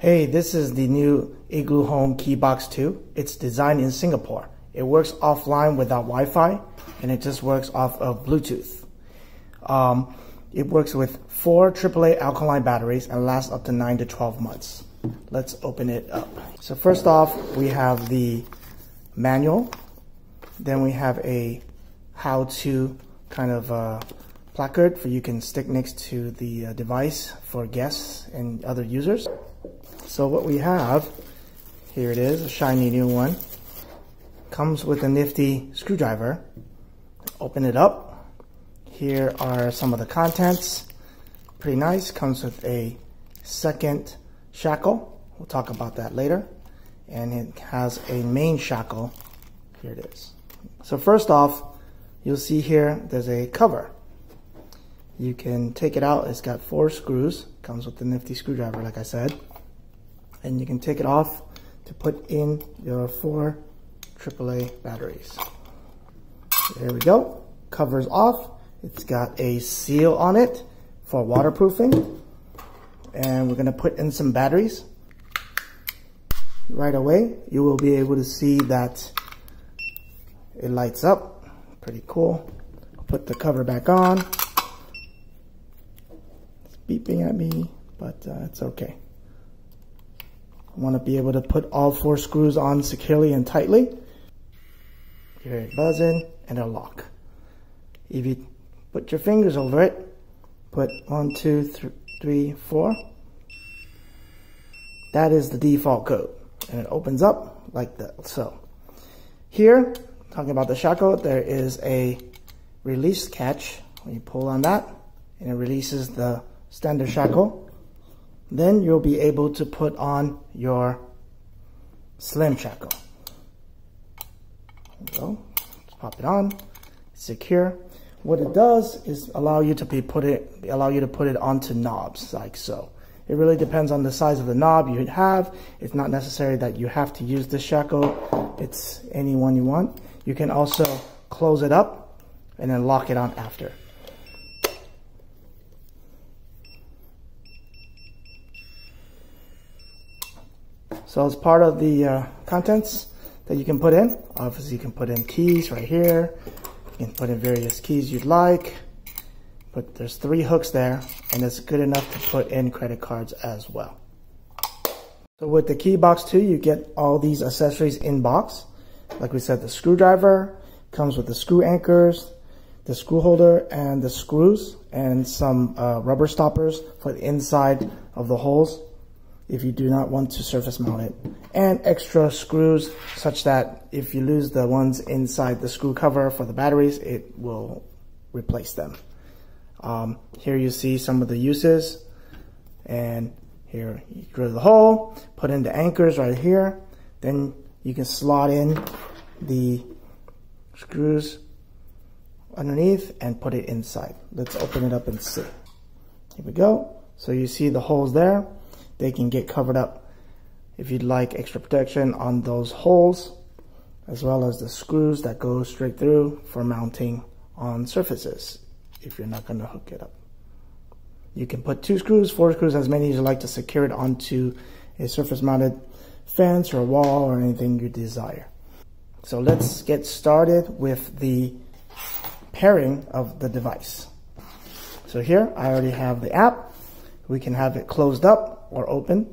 Hey, this is the new igloohome Keybox 2. It's designed in Singapore. It works offline without Wi-Fi, and it just works off of Bluetooth. It works with 4 AAA alkaline batteries and lasts up to 9 to 12 months. Let's open it up. So first off, we have the manual. Then we have a how-to kind of placard for you can stick next to the device for guests and other users. So what we have, here it is, a shiny new one. Comes with a nifty screwdriver. Open it up. Here are some of the contents. Pretty nice. Comes with a second shackle. We'll talk about that later. And it has a main shackle. Here it is. So first off, you'll see here there's a cover. You can take it out. It's got 4 screws. Comes with the nifty screwdriver, like I said. And you can take it off to put in your 4 AAA batteries. There we go. Cover's off. It's got a seal on it for waterproofing. And we're going to put in some batteries. Right away, you will be able to see that it lights up. Pretty cool. I'll put the cover back on. It's beeping at me, but it's okay. I want to be able to put all 4 screws on securely and tightly. You hear it buzzing and it'll lock. If you put your fingers over it, put 1, 2, 3, 4. That is the default code. And it opens up like that. So here, talking about the shackle, there is a release catch. When you pull on that, and it releases the standard shackle. Then you'll be able to put on your Slim Shackle. So, pop it on, secure. What it does is allow you to put it onto knobs like so. It really depends on the size of the knob you have. It's not necessary that you have to use this shackle. It's any one you want. You can also close it up and then lock it on after. So as part of the contents that you can put in, obviously you can put in keys right here. You can put in various keys you'd like, but there's 3 hooks there, and it's good enough to put in credit cards as well. So with the Keybox 2, you get all these accessories in box. Like we said, the screwdriver comes with the screw anchors, the screw holder, and the screws, and some rubber stoppers for the inside of the holes, if you do not want to surface mount it, and extra screws such that if you lose the ones inside the screw cover for the batteries, it will replace them. Here you see some of the uses, and here you drill the hole, put in the anchors right here, then you can slot in the screws underneath and put it inside. Let's open it up and see. Here we go. So you see the holes there. They can get covered up if you'd like extra protection on those holes, as well as the screws that go straight through for mounting on surfaces if you're not going to hook it up. You can put 2 screws, 4 screws, as many as you like to secure it onto a surface mounted fence or wall or anything you desire. So let's get started with the pairing of the device. So here I already have the app. We can have it closed up or open.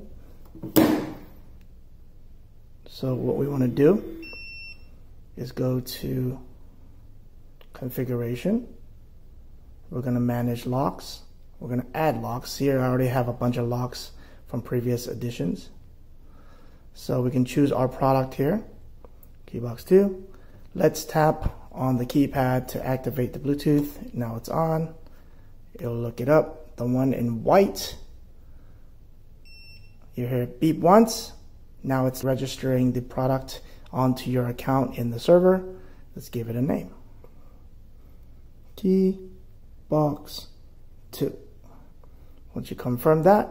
So what we want to do is go to configuration. We're going to manage locks. We're going to add locks. Here I already have a bunch of locks from previous editions. So we can choose our product here, Keybox 2. Let's tap on the keypad to activate the Bluetooth. Now it's on. It'll look it up. The one in white, you hear it beep once. Now it's registering the product onto your account in the server. Let's give it a name. Keybox 2. Once you confirm that,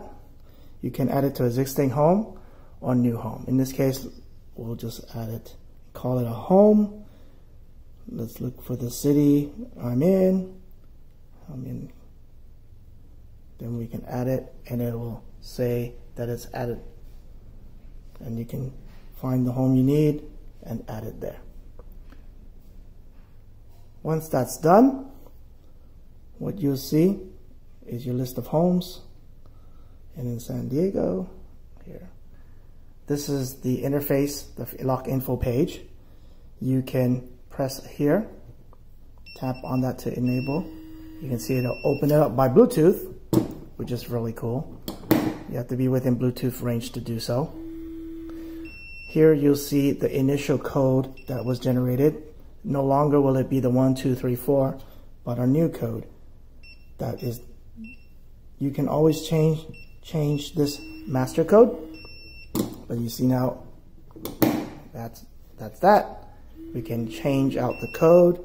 you can add it to existing home or new home. In this case, we'll just add it, call it a home. Let's look for the city I'm in. Then we can add it, and it will say that it's added and you can find the home you need and add it there. Once that's done, what you'll see is your list of homes. And in San Diego, here, this is the interface, the lock info page. You can press here, tap on that to enable. You can see it'll open it up by Bluetooth, which is really cool. You have to be within Bluetooth range to do so. Here you'll see the initial code that was generated. No longer will it be the 1234, but our new code. That is, you can always change this master code, but you see now that's that. We can change out the code.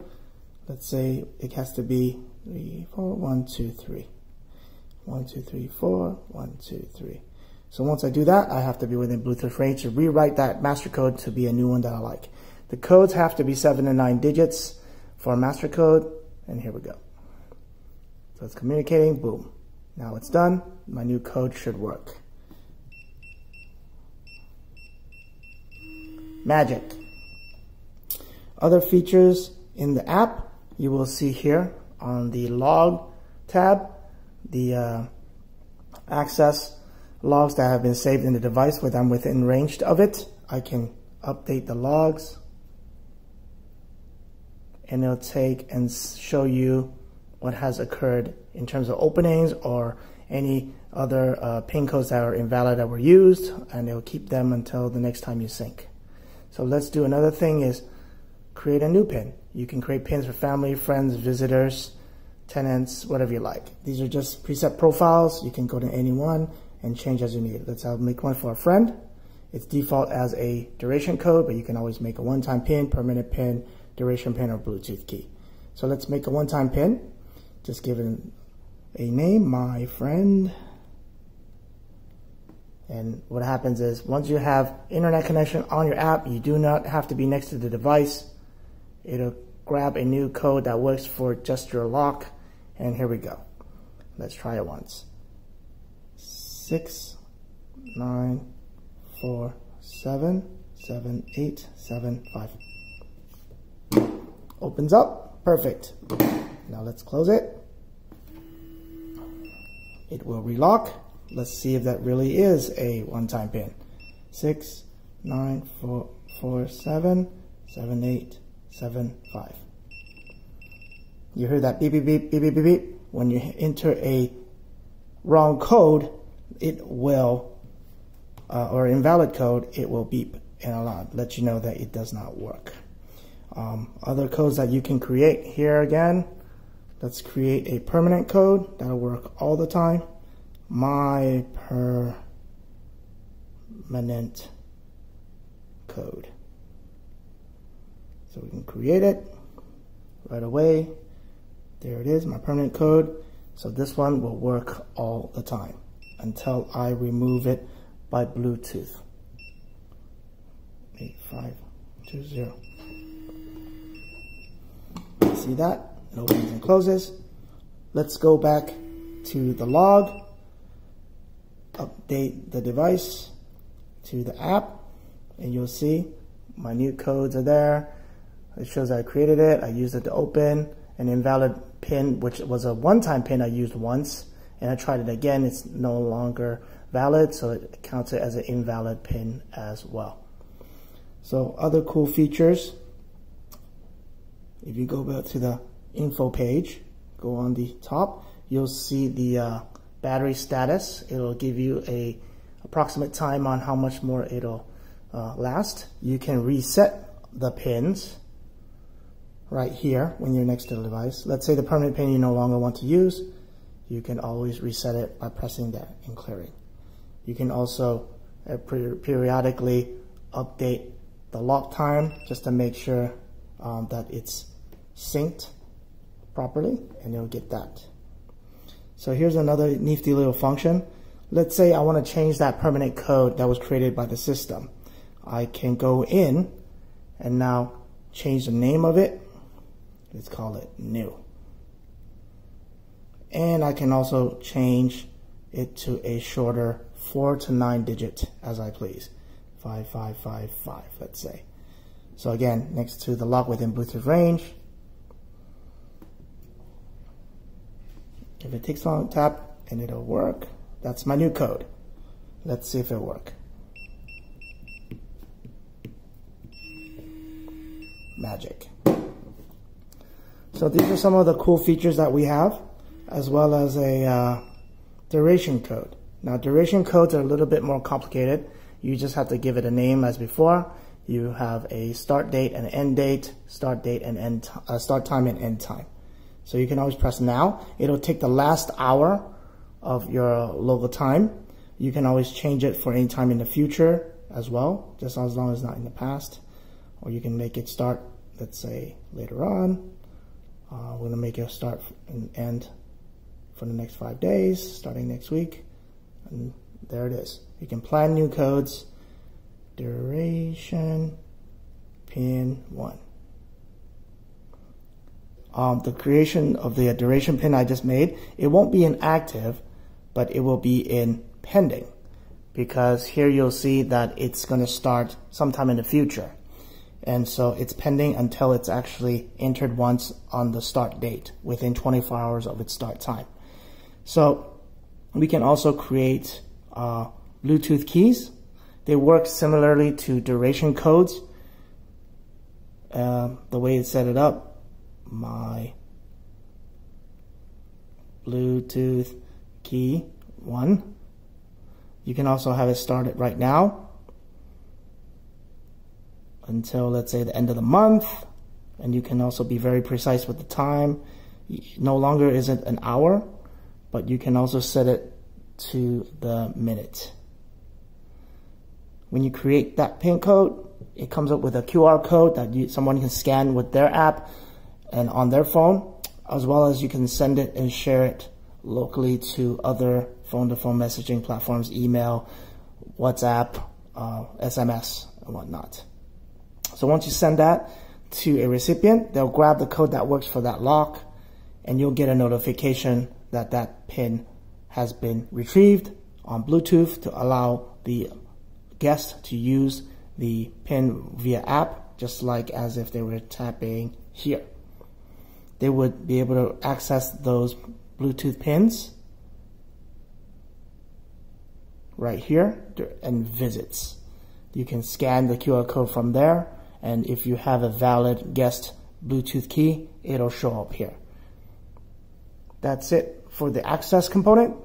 Let's say it has to be 3, 4, 1, 2, 3. 1, 2, 3, 4, 1, 2, 3. So once I do that, I have to be within Bluetooth range to rewrite that master code to be a new one that I like. The codes have to be 7 and 9 digits for a master code, and here we go. So it's communicating, boom. Now it's done, my new code should work. Magic. Other features in the app, you will see here on the log tab, the access logs that have been saved in the device when I'm within range of it. I can update the logs and it'll take and show you what has occurred in terms of openings or any other PIN codes that are invalid that were used, and it'll keep them until the next time you sync. So let's do another thing is create a new PIN. You can create PINs for family, friends, visitors, tenants, whatever you like. These are just preset profiles. You can go to any one and change as you need. Let's make one for a friend. It's default as a duration code, but you can always make a one-time PIN, permanent PIN, duration PIN, or Bluetooth key. So let's make a one-time PIN. Just give it a name, my friend. And what happens is once you have internet connection on your app, you do not have to be next to the device. It'll grab a new code that works for just your lock. And here we go. Let's try it once. 6, 9, 4, 7, 7, 8, 7, 5. Opens up, perfect. Now let's close it. It will relock. Let's see if that really is a one-time PIN. 6, 9, 4, 4, 7, 7, 8, 7, 5. You hear that beep, beep, beep, beep, beep, beep, beep. When you enter a wrong code, it will, or invalid code, it will beep and alarm, let you know that it does not work. Other codes that you can create here again, let's create a permanent code that'll work all the time. My permanent code. So we can create it right away. There it is, my permanent code. So this one will work all the time until I remove it by Bluetooth. 8520. See that? It opens and closes. Let's go back to the log, update the device to the app, and you'll see my new codes are there. It shows I created it, I used it to open, an invalid PIN, which was a one-time PIN I used once, and I tried it again, it's no longer valid, so it counts it as an invalid PIN as well. So other cool features, if you go back to the info page, go on the top, you'll see the battery status. It'll give you a approximate time on how much more it'll last. You can reset the pins right here when you're next to the device. Let's say the permanent pin you no longer want to use, you can always reset it by pressing that and clearing. You can also periodically update the lock time just to make sure that it's synced properly, and you'll get that. So here's another nifty little function. Let's say I want to change that permanent code that was created by the system. I can go in and now change the name of it. Let's call it new. And I can also change it to a shorter 4 to 9 digit as I please. 5, 5, 5, 5, let's say. So again, next to the lock within Bluetooth range. If it takes long, tap and it'll work. That's my new code. Let's see if it'll work. Magic. So these are some of the cool features that we have, as well as a duration code. Now duration codes are a little bit more complicated. You just have to give it a name as before. You have a start date and end date, start time and end time. So you can always press now. It'll take the last hour of your local time. You can always change it for any time in the future as well, just as long as not in the past. Or you can make it start, let's say, later on. We're gonna make it start and end for the next 5 days, starting next week. And there it is. You can plan new codes, duration, pin 1. The creation of the duration pin I just made, it won't be inactive, but it will be in pending, because here you'll see that it's going to start sometime in the future. And so it's pending until it's actually entered once on the start date within 24 hours of its start time. So we can also create Bluetooth keys. They work similarly to duration codes. The way it's set it up, my Bluetooth key 1. You can also have it started right now until, let's say, the end of the month. And you can also be very precise with the time. No longer is it an hour, but you can also set it to the minute. When you create that PIN code, it comes up with a QR code that someone can scan with their app and on their phone, as well as you can send it and share it locally to other phone-to-phone messaging platforms, email, WhatsApp, SMS, and whatnot. So once you send that to a recipient, they'll grab the code that works for that lock, and you'll get a notification that that PIN has been retrieved on Bluetooth to allow the guest to use the PIN via app, just like as if they were tapping here. They would be able to access those Bluetooth pins right here and visits. You can scan the QR code from there, and if you have a valid guest Bluetooth key, it'll show up here. That's it for the access component,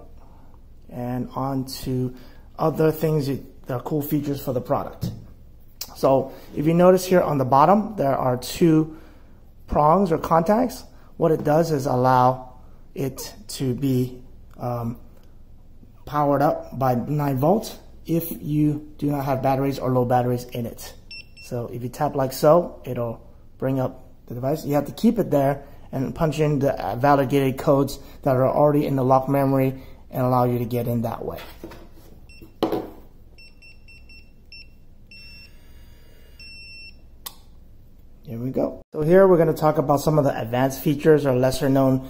and on to other things that are cool features for the product. So if you notice here on the bottom, there are two prongs or contacts. What it does is allow it to be powered up by 9 volts if you do not have batteries or low batteries in it. So if you tap like so, it'll bring up the device. You have to keep it there and punch in the validated codes that are already in the lock memory and allow you to get in that way. Here we go. So here we're going to talk about some of the advanced features or lesser known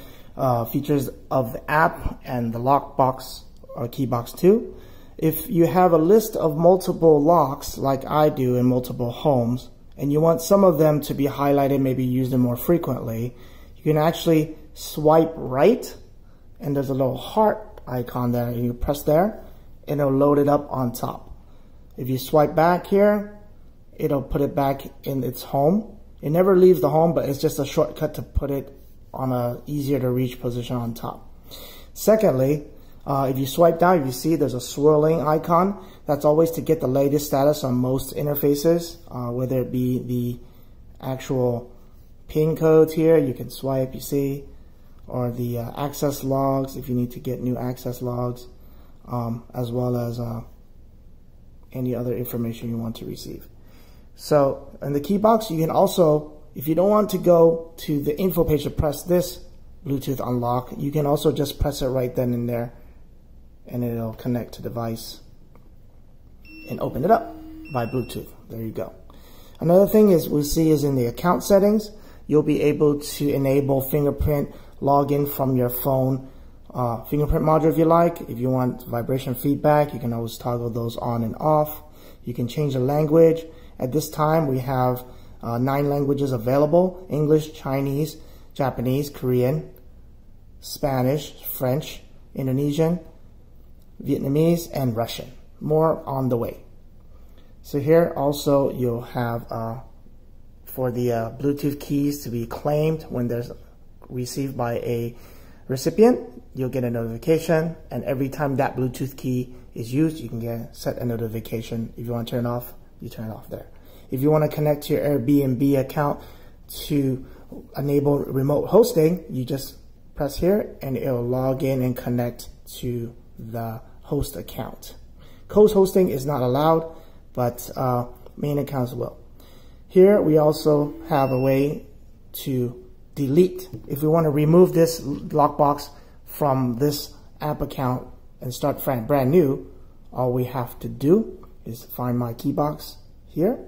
features of the app and the lock box or Keybox 2. If you have a list of multiple locks like I do in multiple homes, and you want some of them to be highlighted, maybe use them more frequently, you can actually swipe right and there's a little heart icon there, and you press there and it'll load it up on top. If you swipe back here, it'll put it back in its home. It never leaves the home, but it's just a shortcut to put it on a easier to reach position on top. Secondly, if you swipe down, you see there's a swirling icon. That's always to get the latest status on most interfaces, whether it be the actual PIN codes here, you can swipe, you see, or the access logs if you need to get new access logs, as well as any other information you want to receive. So in the key box, you can also, if you don't want to go to the info page to press this Bluetooth unlock, you can also just press it right then and there, and it'll connect to device and open it up by Bluetooth. There you go. Another thing is we'll see is in the account settings, you'll be able to enable fingerprint login from your phone fingerprint module if you like. If you want vibration feedback, you can always toggle those on and off. You can change the language. At this time, we have 9 languages available: English, Chinese, Japanese, Korean, Spanish, French, Indonesian, Vietnamese, and Russian. More on the way. So here also you'll have for the Bluetooth keys to be claimed when they're received by a recipient. You'll get a notification, and every time that Bluetooth key is used, you can set a notification. If you want to turn off, you turn it off there. If you want to connect to your Airbnb account to enable remote hosting, you just press here and it'll log in and connect to the host account. Co-hosting is not allowed, but main accounts will. Here we also have a way to delete. If we want to remove this lockbox from this app account and start brand new, all we have to do is find My Keybox here,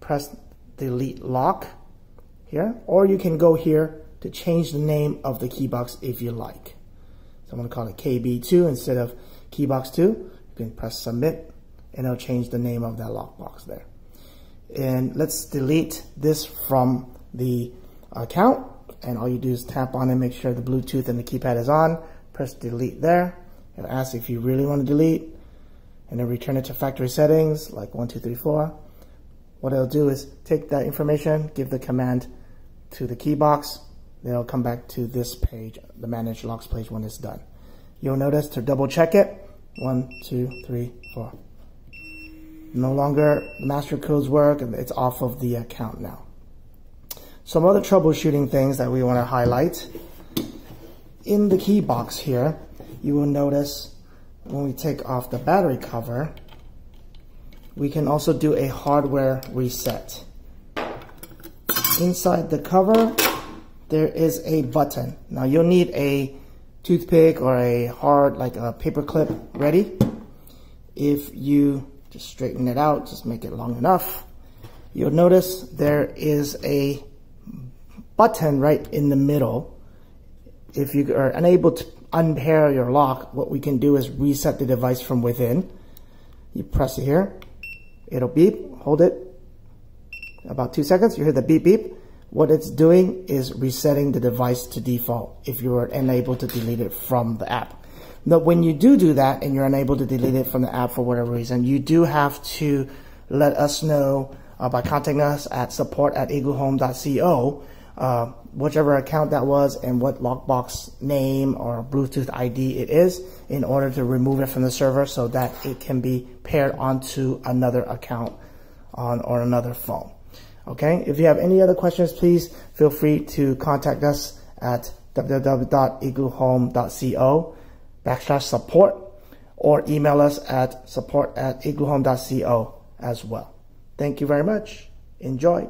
press delete lock here, or you can go here to change the name of the keybox if you like. So I'm going to call it KB2 instead of Keybox 2. You can press submit and it'll change the name of that lockbox there. And let's delete this from the account, and all you do is tap on it, make sure the Bluetooth and the keypad is on, press delete there. It'll ask if you really want to delete, and then return it to factory settings like 1, 2, 3, 4. What it'll do is take that information, give the command to the keybox, then it'll come back to this page, the manage locks page, when it's done. You'll notice to double check it, 1, 2, 3, 4. No longer master codes work, and it's off of the account now. Some other troubleshooting things that we want to highlight. In the key box here, you will notice when we take off the battery cover, we can also do a hardware reset. Inside the cover, there is a button. Now you'll need a toothpick or a hard, like a paper clip ready. If you just straighten it out, just make it long enough, you'll notice there is a button right in the middle. If you are unable to unpair your lock, what we can do is reset the device from within. You press it here, it'll beep, hold it about 2 seconds, you hear the beep beep. What it's doing is resetting the device to default if you are unable to delete it from the app. Now when you do that and you're unable to delete it from the app for whatever reason, you do have to let us know by contacting us at support@igloohome.co, whichever account that was and what lockbox name or Bluetooth ID it is, in order to remove it from the server so that it can be paired onto another account or another phone. Okay, if you have any other questions, please feel free to contact us at www.igloohome.co/support or email us at support@igloohome.co as well. Thank you very much. Enjoy.